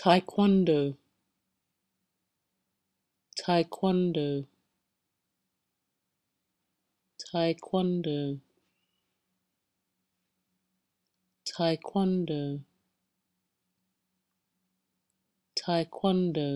Taekwondo, taekwondo, taekwondo, taekwondo, taekwondo.